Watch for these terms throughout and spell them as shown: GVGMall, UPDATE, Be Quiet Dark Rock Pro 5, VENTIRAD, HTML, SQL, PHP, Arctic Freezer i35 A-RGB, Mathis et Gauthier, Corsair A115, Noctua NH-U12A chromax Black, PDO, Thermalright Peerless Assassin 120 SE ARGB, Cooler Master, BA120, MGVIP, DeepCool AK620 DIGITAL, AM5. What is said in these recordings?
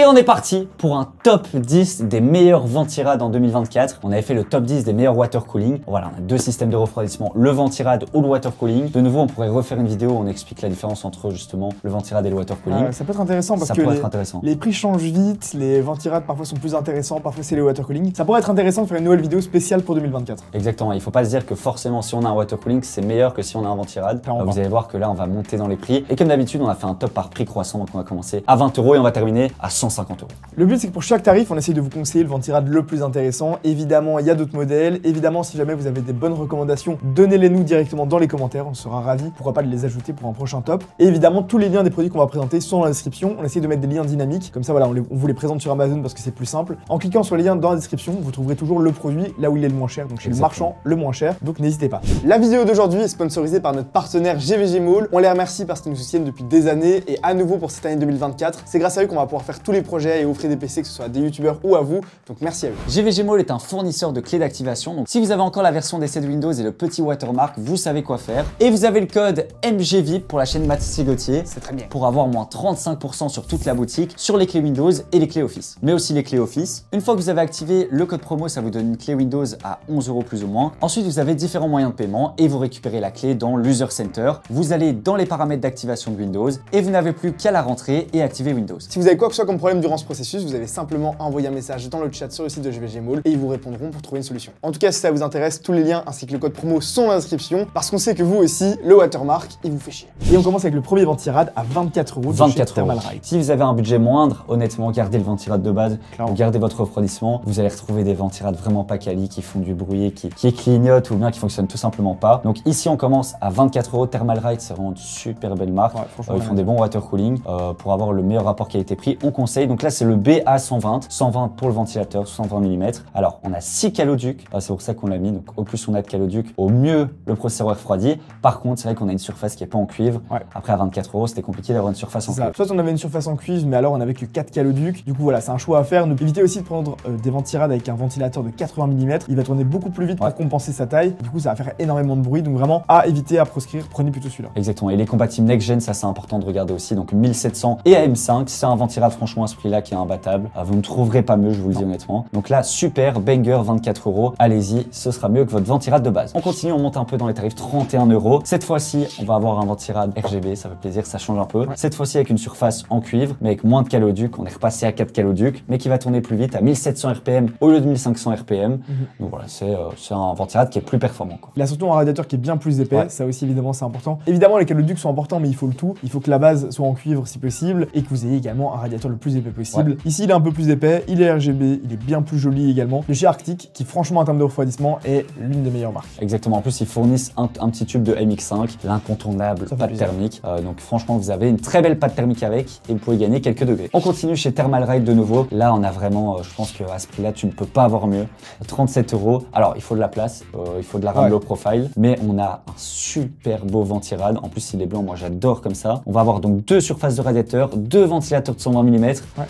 Et on est parti pour un top 10 des meilleurs ventirades en 2024. On avait fait le top 10 des meilleurs water cooling. Voilà, on a deux systèmes de refroidissement, le ventirad ou le water cooling. De nouveau, on pourrait refaire une vidéo où on explique la différence entre justement le ventirad et le water cooling. Ça peut être intéressant parce que les prix changent vite, les ventirades parfois sont plus intéressants, parfois c'est les water cooling. Ça pourrait être intéressant de faire une nouvelle vidéo spéciale pour 2024. Exactement, il ne faut pas se dire que forcément si on a un water cooling, c'est meilleur que si on a un ventirad. Vous allez voir que là, on va monter dans les prix. Et comme d'habitude, on a fait un top par prix croissant, donc on va commencer à 20 € et on va terminer à 150 €. Le but, c'est que pour chaque tarif, on essaye de vous conseiller le ventirad le plus intéressant. Évidemment, il y a d'autres modèles. Évidemment, si jamais vous avez des bonnes recommandations, donnez-les nous directement dans les commentaires. On sera ravis. Pourquoi pas de les ajouter pour un prochain top. Et évidemment, tous les liens des produits qu'on va présenter sont dans la description. On essaye de mettre des liens dynamiques. Comme ça, voilà, on vous les présente sur Amazon parce que c'est plus simple. En cliquant sur les liens dans la description, vous trouverez toujours le produit là où il est le moins cher. Donc, chez le marchand, le moins cher. Donc, n'hésitez pas. La vidéo d'aujourd'hui est sponsorisée par notre partenaire GVGMall. On les remercie parce qu'ils nous soutiennent depuis des années. Et à nouveau pour cette année 2024, c'est grâce à eux qu'on va pouvoir faire tous les projets et offrir des PC, que ce soit à des youtubeurs ou à vous, donc merci à eux. GVGMall est un fournisseur de clés d'activation, donc si vous avez encore la version d'essai de Windows et le petit watermark, vous savez quoi faire. Et vous avez le code MGVIP pour la chaîne Matisse et Gauthier, c'est très bien, pour avoir moins 35% sur toute la boutique, sur les clés Windows et les clés Office, mais aussi les clés Office. Une fois que vous avez activé le code promo, ça vous donne une clé Windows à 11 € plus ou moins. Ensuite, vous avez différents moyens de paiement et vous récupérez la clé dans l'User Center. Vous allez dans les paramètres d'activation de Windows et vous n'avez plus qu'à la rentrer et activer Windows. Si vous avez quoi que ce soit comme problème durant ce processus, vous avez simplement envoyé un message dans le chat sur le site de GVGMall et ils vous répondront pour trouver une solution. En tout cas, si ça vous intéresse, tous les liens ainsi que le code promo sont dans l'inscription parce qu'on sait que vous aussi, le watermark, il vous fait chier. Et on commence avec le premier ventirad à 24 € chez Thermalright. Si vous avez un budget moindre, honnêtement, gardez le ventirad de base, gardez votre refroidissement. Vous allez retrouver des ventirades vraiment pas quali, qui font du bruit, qui clignotent ou bien qui fonctionnent tout simplement pas. Donc ici, on commence à 24 €. Thermalright, c'est vraiment une super belle marque. Ils font des bons water cooling pour avoir le meilleur rapport qualité-prix. On conseille. Donc là, c'est le BA120, 120 pour le ventilateur, 120 mm. Alors, on a 6 caloducs, c'est pour ça qu'on l'a mis. Donc, au plus on a de caloducs, au mieux le processeur est refroidi. Par contre, c'est vrai qu'on a une surface qui n'est pas en cuivre. Après, à 24 €, c'était compliqué d'avoir une surface en cuivre. Soit on avait une surface en cuivre, mais alors on avait que 4 caloducs. Du coup, voilà, c'est un choix à faire. Évitez aussi de prendre des ventirades avec un ventilateur de 80 mm. Il va tourner beaucoup plus vite pour compenser sa taille. Du coup, ça va faire énormément de bruit. Donc, vraiment, à éviter, à proscrire, prenez plutôt celui-là. Exactement. Et les compatibles next-gen, ça, c'est important de regarder aussi. Donc, 1700 et AM5, c'est un ventirad, franchement, à ce prix-là qui est imbattable. Vous ne trouverez pas mieux, je vous le dis honnêtement. Donc là, super banger, 24 €. Allez-y, ce sera mieux que votre ventirad de base. On continue, on monte un peu dans les tarifs, 31 €. Cette fois-ci, on va avoir un ventirad RGB, ça fait plaisir, ça change un peu. Cette fois-ci, avec une surface en cuivre, mais avec moins de caloducs. On est repassé à 4 caloducs, mais qui va tourner plus vite à 1700 RPM au lieu de 1500 RPM. Donc voilà, c'est un ventirad qui est plus performant. Il a surtout un radiateur qui est bien plus épais. Ça aussi, évidemment, c'est important. Évidemment, les caloducs sont importants, mais il faut le tout. Il faut que la base soit en cuivre si possible et que vous ayez également un radiateur le plus épais possible. Ici, il est un peu plus épais, il est RGB, il est bien plus joli également. Le chez Arctic, qui franchement en termes de refroidissement est l'une des meilleures marques. Exactement, en plus ils fournissent un petit tube de MX5, l'incontournable pâte thermique. Donc franchement, vous avez une très belle pâte thermique avec et vous pouvez gagner quelques degrés. On continue chez Thermalright de nouveau. Là, on a vraiment, je pense qu'à ce prix-là, tu ne peux pas avoir mieux. 37 €. Alors, il faut de la place, il faut de la RAM low profile, mais on a un super beau ventirad. En plus, il est blanc, moi j'adore comme ça. On va avoir donc deux surfaces de radiateur, deux ventilateurs de 120 mm.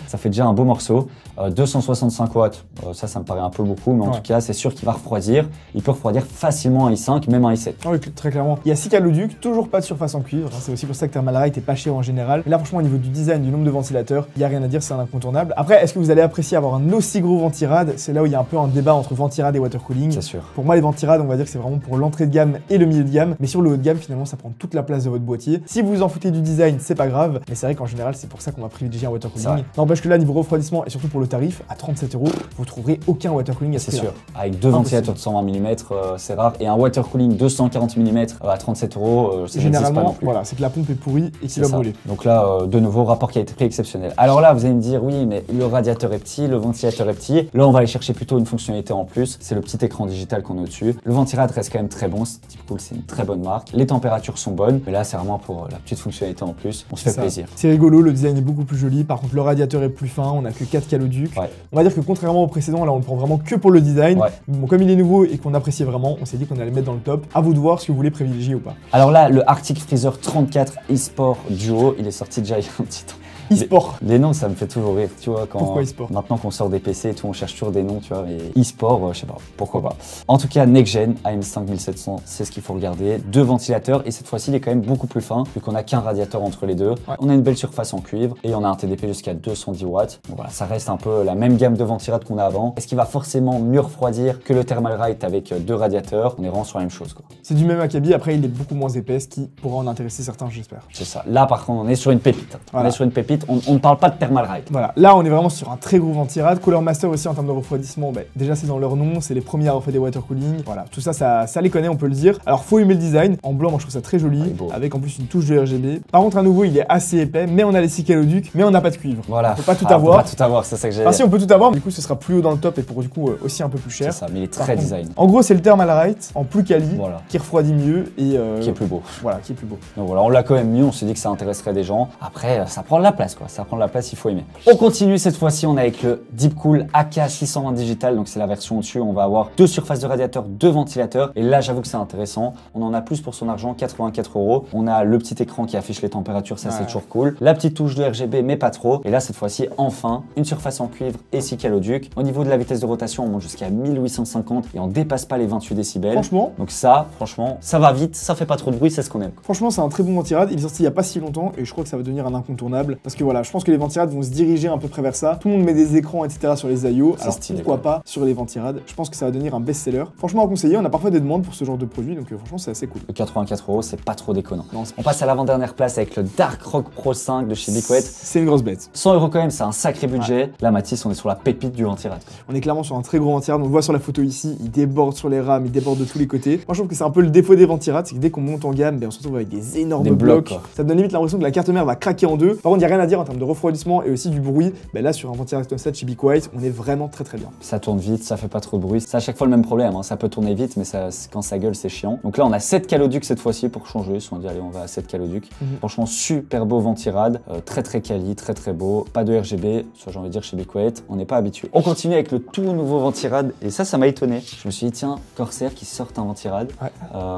Ça fait déjà un beau morceau. 265 watts, ça me paraît un peu beaucoup, mais en tout cas, c'est sûr qu'il va refroidir. Il peut refroidir facilement un i5, même un i7. Oui, très clairement. Il y a 6 caloducs, toujours pas de surface en cuivre. C'est aussi pour ça que Thermalright est pas cher en général. Et là, franchement, au niveau du design, du nombre de ventilateurs, il n'y a rien à dire, c'est un incontournable. Après, est-ce que vous allez apprécier avoir un aussi gros ventirad? C'est là où il y a un peu un débat entre ventirad et water cooling. C'est sûr. Pour moi, les ventirades, on va dire que c'est vraiment pour l'entrée de gamme et le milieu de gamme. Mais sur le haut de gamme, finalement, ça prend toute la place de votre boîtier. Si vous vous en foutez du design, c'est pas grave. Mais c'est vrai qu'en général, c'est pour ça qu'on va privilégier un water cooling. N'empêche que là, niveau refroidissement et surtout pour le tarif, à 37 €, vous trouverez aucun water cooling à ce prix-là. C'est sûr. Avec deux ventilateurs de 120 mm, c'est rare. Et un water cooling de 140 mm à 37 €, c'est généralement, voilà, c'est que la pompe est pourrie et qu'il va brûler. Donc là, de nouveau, rapport qui a été pris exceptionnel. Alors là, vous allez me dire, oui, mais le radiateur est petit, le ventilateur est petit. Là, on va aller chercher plutôt une fonctionnalité en plus. C'est le petit écran digital qu'on a au-dessus. Le ventirad reste quand même très bon. C'est DeepCool, c'est une très bonne marque. Les températures sont bonnes. Mais là, c'est vraiment pour la petite fonctionnalité en plus. On se fait plaisir. C'est rigolo, le design est beaucoup plus joli. Par contre, le radiateur est plus fin, on a que 4 caloducs. On va dire que contrairement au précédent, là on le prend vraiment que pour le design. Bon, comme il est nouveau et qu'on appréciait vraiment, on s'est dit qu'on allait le mettre dans le top. À vous de voir ce que vous voulez privilégier ou pas. Alors là, le Arctic Freezer 34 eSport Duo, il est sorti déjà il y a un petit temps. e-sport. Les noms, ça me fait toujours rire, tu vois. Quand, pourquoi e-sport? Maintenant qu'on sort des PC et tout, on cherche toujours des noms, tu vois. Mais e-sport, je sais pas, pourquoi pas. En tout cas, Next Gen AM5700, c'est ce qu'il faut regarder. Deux ventilateurs, et cette fois-ci, il est quand même beaucoup plus fin, vu qu'on a qu'un radiateur entre les deux. Ouais. On a une belle surface en cuivre, et on a un TDP jusqu'à 210 watts. Donc voilà, ça reste un peu la même gamme de ventirad qu'on a avant. Est-ce qu'il va forcément mieux refroidir que le Thermalright avec deux radiateurs? On est vraiment sur la même chose, quoi. C'est du même acabit, après, il est beaucoup moins épais, ce qui pourra en intéresser certains, j'espère. C'est ça. Là, par contre, on est sur une pépite. Voilà. On est sur une pépite, on ne parle pas de Thermalright. Voilà, là, on est vraiment sur un très gros ventirad. Cooler Master aussi, en termes de refroidissement, bah, déjà, c'est dans leur nom, c'est les premiers à refroidir water cooling. Voilà, tout ça, ça les connaît, on peut le dire. Alors, faut aimer le design. En blanc, moi, je trouve ça très joli, avec en plus une touche de RGB. Par contre, à nouveau, il est assez épais, mais on a les cicatrices au duc, mais on n'a pas de cuivre. Voilà. On peut pas tout avoir. On peut pas tout avoir, c'est ça que j'ai. Enfin, si, on peut tout avoir, mais du coup, ce sera plus haut dans le top et pour du coup aussi un peu plus cher. C'est ça, mais il est très design. En gros, c'est le Thermalright en plus quali, voilà, qui refroidit mieux et qui est plus beau. Voilà, qui est plus beau. Donc voilà, on l'a quand même mis, on s'est dit que ça intéresserait des gens. Après, ça prend de la place, quoi. Ça prend de la place, il faut aimer. On continue cette fois-ci, on est avec le DeepCool AK620 DIGITAL, donc c'est la version au-dessus. On va avoir deux surfaces de radiateur, deux ventilateurs. Et là, j'avoue que c'est intéressant. On en a plus pour son argent, 84 €. On a le petit écran qui affiche les températures, ça c'est toujours cool. La petite touche de RGB, mais pas trop. Et là, cette fois-ci, enfin, une surface en cuivre et 6 caloducs. Au niveau de la vitesse de rotation, on monte jusqu'à 1850 et on dépasse pas les 28 décibels. Franchement. Donc ça, franchement, ça va vite, ça fait pas trop de bruit, c'est ce qu'on aime, quoi. Franchement, c'est un très bon ventirad. Il est sorti il y a pas si longtemps et je crois que ça va devenir un incontournable parce que voilà, je pense que les ventirades vont se diriger un peu près vers ça. Tout le monde met des écrans, etc. sur les IO. Alors stylé, pourquoi pas sur les ventirades? Je pense que ça va devenir un best-seller. Franchement, à conseiller. On a parfois des demandes pour ce genre de produit, donc franchement, c'est assez cool. 84 €, c'est pas trop déconnant. Non, on passe à l'avant-dernière place avec le Dark Rock Pro 5 de chez Be Quiet. C'est une grosse bête. 100 € quand même, c'est un sacré budget. Ouais. Là, Matisse, on est sur la pépite du ventirad. On est clairement sur un très gros ventirad. On le voit sur la photo ici, il déborde sur les rames, il déborde de tous les côtés. Moi, je trouve que c'est un peu le défaut des ventirades, c'est que dès qu'on monte en gamme, on se retrouve avec des énormes blocs. Ça donne limite l'impression que la carte mère va craquer en deux. Par contre, il n'y a rien à dire en termes de refroidissement et aussi du bruit. Ben là, sur un ventirad comme ça de chez Be Quiet, on est vraiment très très bien. Ça tourne vite, ça fait pas trop de bruit. C'est à chaque fois le même problème, hein. Ça peut tourner vite, mais ça, quand ça gueule, c'est chiant. Donc là, on a 7 caloducs cette fois-ci pour changer. Si on dit, allez, on va à 7 caloducs. Franchement, super beau ventirad, très très quali, très très beau. Pas de RGB, soit j'ai envie de dire chez Be Quiet, on n'est pas habitué. On continue avec le tout nouveau ventirad et ça, ça m'a étonné. Je me suis dit, tiens, Corsair qui sort un ventirad. Ouais.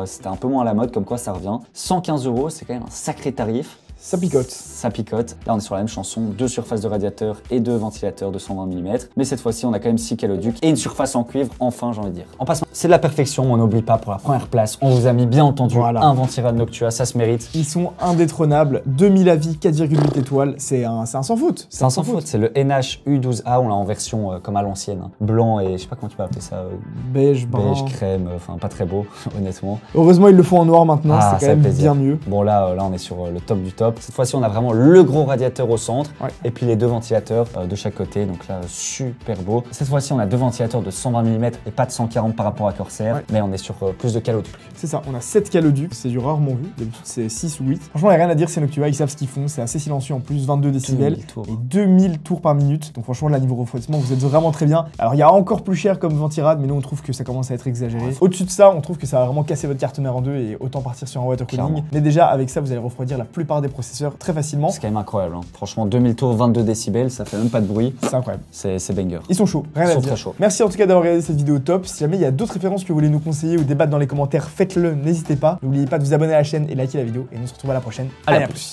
C'était un peu moins à la mode, comme quoi ça revient. 115 €, c'est quand même un sacré tarif. Ça picote. Ça picote. Là, on est sur la même chanson. Deux surfaces de radiateur et deux ventilateurs de 120 mm. Mais cette fois-ci, on a quand même 6 caloducs et une surface en cuivre. Enfin, j'ai envie de dire. En passant, c'est de la perfection. On n'oublie pas pour la première place. On vous a mis, bien entendu, voilà, un ventirad Noctua. Ça se mérite. Ils sont indétrônables. 2000 avis, 4,8 étoiles. C'est un sans faute. C'est un sans faute. C'est le NH-U12A. On l'a en version comme à l'ancienne. Hein. Blanc et je sais pas comment tu peux appeler ça. Beige, brun. Beige, crème. Enfin, pas très beau, honnêtement. Heureusement, ils le font en noir maintenant. Ah, c'est quand même bien mieux. Bon, là, là, on est sur le top du top. Cette fois-ci, on a vraiment le gros radiateur au centre, ouais, et puis les deux ventilateurs de chaque côté. Donc là, super beau. Cette fois-ci, on a deux ventilateurs de 120 mm et pas de 140 par rapport à Corsair, ouais, mais on est sur plus de caloducs. C'est ça, on a 7 caloducs, c'est du rarement vu. D'habitude, c'est 6 ou 8. Franchement, il n'y a rien à dire, c'est Noctua, ils savent ce qu'ils font. C'est assez silencieux en plus, 22 décibels et 2000 tours par minute. Donc franchement, là, niveau refroidissement, vous êtes vraiment très bien. Alors, il y a encore plus cher comme ventirad, mais nous, on trouve que ça commence à être exagéré. Ouais. Au-dessus de ça, on trouve que ça va vraiment casser votre carte mère en deux et autant partir sur un water cooling. Mais déjà, avec ça, vous allez refroidir la plupart des processeurs très facilement. C'est quand même incroyable, hein. Franchement, 2000 tours, 22 décibels, ça fait même pas de bruit. C'est incroyable. C'est banger. Ils sont chauds, rien à dire. Ils sont très chauds. Merci en tout cas d'avoir regardé cette vidéo top. Si jamais il y a d'autres références que vous voulez nous conseiller ou débattre dans les commentaires, faites-le, n'hésitez pas. N'oubliez pas de vous abonner à la chaîne et liker la vidéo. Et nous on se retrouve à la prochaine. Allez, à plus.